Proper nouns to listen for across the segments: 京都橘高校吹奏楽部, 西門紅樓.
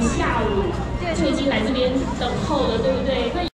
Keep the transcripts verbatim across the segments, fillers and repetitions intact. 们下午就已经来这边等候了，对不对？那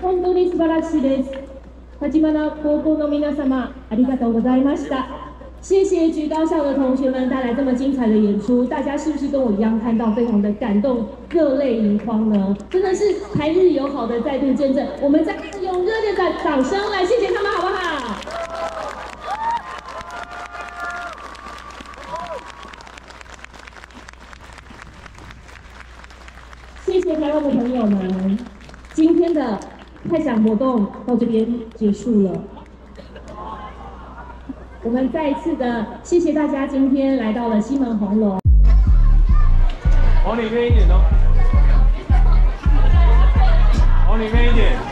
本当に素晴らしいです。橘高校の皆様、ありがとうございました。谢谢橘高校的同学们带来这么精彩的演出，大家是不是跟我一样看到非常的感动，热泪盈眶呢？真的是台日友好的再度见证，我们再次用热烈的掌声来谢谢他们，好不好？谢谢台湾的朋友们，今天的派奖活动到这边结束了。我们再一次的谢谢大家，今天来到了西门红楼。往里面一点哦，往里面一点。